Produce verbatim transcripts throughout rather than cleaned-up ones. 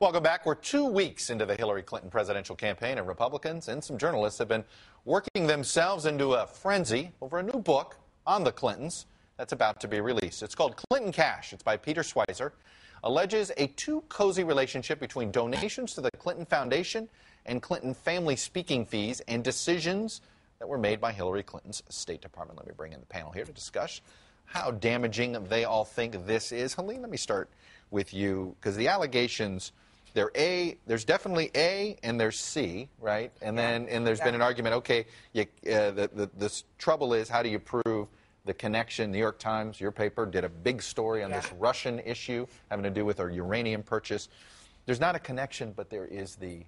Welcome back. We're two weeks into the Hillary Clinton presidential campaign, and Republicans and some journalists have been working themselves into a frenzy over a new book on the Clintons that's about to be released. It's called Clinton Cash. It's by Peter Schweizer. Alleges a too-cozy relationship between donations to the Clinton Foundation and Clinton family speaking fees and decisions that were made by Hillary Clinton's State Department. Let me bring in the panel here to discuss how damaging they all think this is. Helene, let me start with you, because the allegations, they're A, there's definitely A and there's C, right? And then and there's been an argument, okay, you, uh, the, the, the trouble is, how do you prove the connection? New York Times, your paper, did a big story on yeah. this Russian issue having to do with our uranium purchase. There's not a connection, but there is the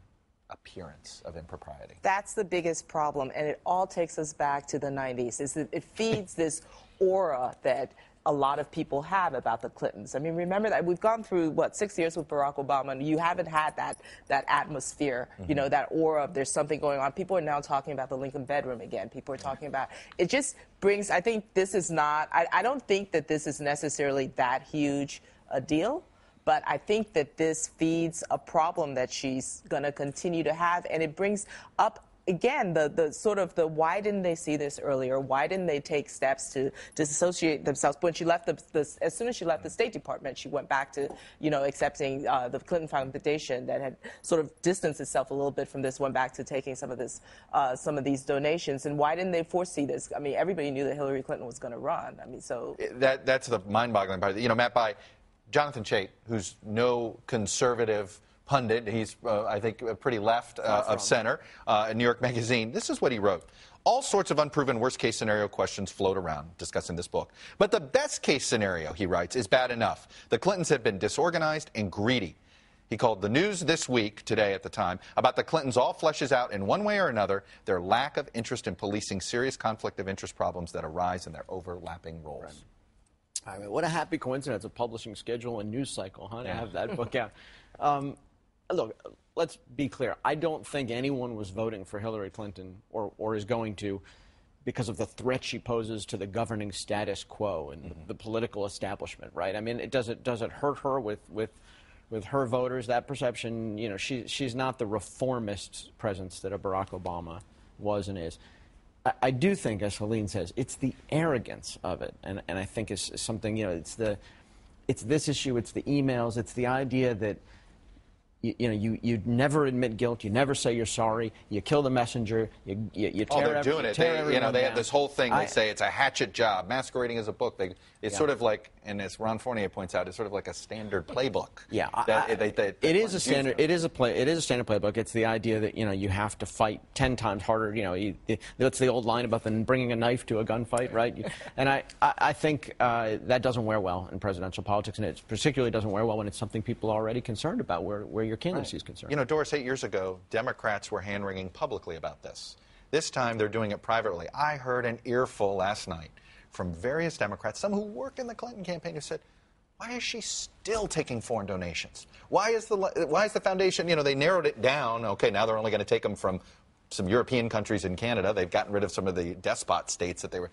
appearance of impropriety. That's the biggest problem, and it all takes us back to the nineties. Is that it feeds this aura that a lot of people have about the Clintons. I mean, remember that we've gone through, what, six years with Barack Obama, and you haven't had that that atmosphere, mm-hmm. you know, that aura of there's something going on. People are now talking about the Lincoln bedroom again. People are talking about, it just brings, I think this is not, I, I don't think that this is necessarily that huge a deal, but I think that this feeds a problem that she's going to continue to have, and it brings up again, the, the sort of the why didn't they see this earlier? Why didn't they take steps to disassociate themselves? When she left the, the as soon as she left the State Department, she went back to, you know, accepting uh, the Clinton Foundation that had sort of distanced itself a little bit from this, went back to taking some of this, uh, some of these donations. And why didn't they foresee this? I mean, everybody knew that Hillary Clinton was going to run. I mean, so that that's the mind-boggling part. You know, Matt Bai, Jonathan Chait, who's no conservative pundit, he's, uh, I think, pretty left uh, of center, uh, in New York Magazine. This is what he wrote. All sorts of unproven worst-case scenario questions float around discussing this book. But the best-case scenario, he writes, is bad enough. The Clintons have been disorganized and greedy. He called the news this week, today at the time, about the Clintons all fleshes out in one way or another their lack of interest in policing serious conflict of interest problems that arise in their overlapping roles. Right. I mean, what a happy coincidence of publishing schedule and news cycle, huh, to yeah. have that book out. Um, Look, let's be clear. I don't think anyone was voting for Hillary Clinton or, or is going to because of the threat she poses to the governing status quo and mm-hmm. the, the political establishment, right? I mean, it doesn't does it hurt her with, with with her voters, that perception? You know, she she's not the reformist presence that a Barack Obama was and is. I, I do think, as Helene says, it's the arrogance of it, and, and I think it's something, you know, it's the it's this issue, it's the emails, it's the idea that You, you know, you you never admit guilt. You never say you're sorry. You kill the messenger. You you, you tear. Oh, they're every, doing it. They, you know, they down. have this whole thing. They I, say it's a hatchet job, masquerading as a book. They, it's yeah. sort of like, and as Ron Fournier points out, it's sort of like a standard playbook. Yeah, that, I, I, they, they, they it is a standard. It is a play. It is a standard playbook. It's the idea that, you know, you have to fight ten times harder. You know, you, it, it's the old line about them bringing a knife to a gunfight, right? You, and I I, I think uh, that doesn't wear well in presidential politics, and it particularly doesn't wear well when it's something people are already concerned about. Where where your candidacy right. is concerned. You know, Doris, eight years ago, Democrats were hand-wringing publicly about this. This time, they're doing it privately. I heard an earful last night from various Democrats, some who work in the Clinton campaign, who said, why is she still taking foreign donations? Why is the, why is the foundation, you know, they narrowed it down. Okay, now they're only going to take them from some European countries and Canada. They've gotten rid of some of the despot states that they were.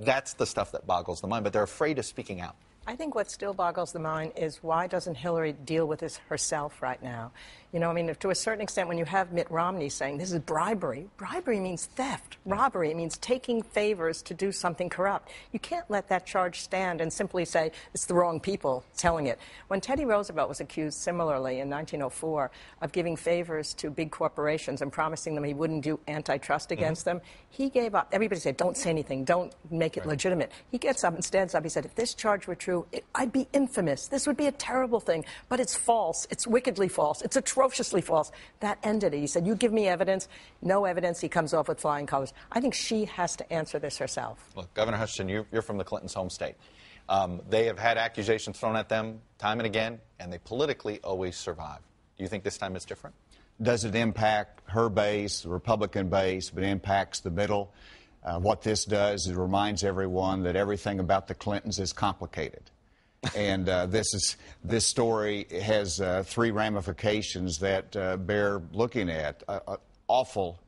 That's the stuff that boggles the mind, but they're afraid of speaking out. I think what still boggles the mind is, why doesn't Hillary deal with this herself right now? You know, I mean, if, to a certain extent, when you have Mitt Romney saying this is bribery, bribery means theft. Robbery, it means taking favors to do something corrupt. You can't let that charge stand and simply say it's the wrong people telling it. When Teddy Roosevelt was accused similarly in nineteen oh four of giving favors to big corporations and promising them he wouldn't do antitrust against mm-hmm. them, he gave up. Everybody said, don't say anything. Don't make it right. legitimate. He gets up and stands up. He said, if this charge were true, It, I'd be infamous. This would be a terrible thing, but it's false. It's wickedly false. It's atrociously false. That ended it. He said, you give me evidence. No evidence. He comes off with flying colors. I think she has to answer this herself. Look, Governor Hutchinson, you, you're from the Clintons' home state. Um, they have had accusations thrown at them time and again, and they politically always survive. Do you think this time is different? Does it impact her base, the Republican base, but impacts the middle? Uh, what this does is reminds everyone that everything about the Clintons is complicated. And uh, this is this story has uh, three ramifications that uh, bear looking at. Uh, an awful,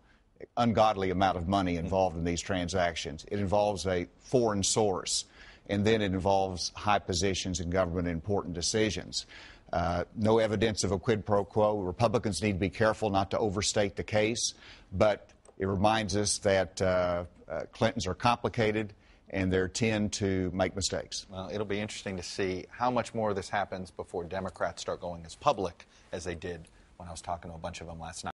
ungodly amount of money involved in these transactions. It involves a foreign source, and then it involves high positions in government, important decisions. Uh, no evidence of a quid pro quo. Republicans need to be careful not to overstate the case, but it reminds us that uh, uh, Clintons are complicated and they tend to make mistakes. Well, it'll be interesting to see how much more of this happens before Democrats start going as public as they did when I was talking to a bunch of them last night.